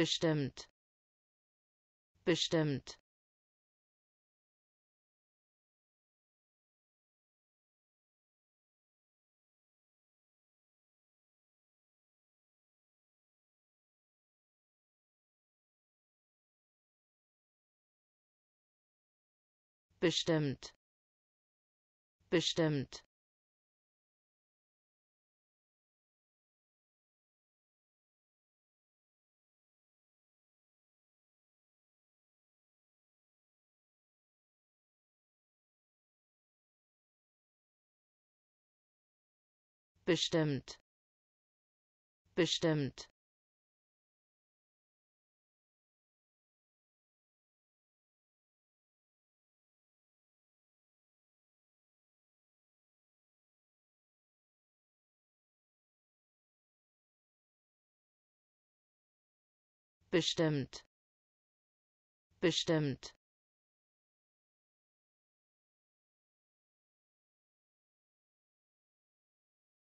bestimmt, bestimmt, bestimmt, bestimmt, bestimmt, bestimmt, bestimmt, bestimmt,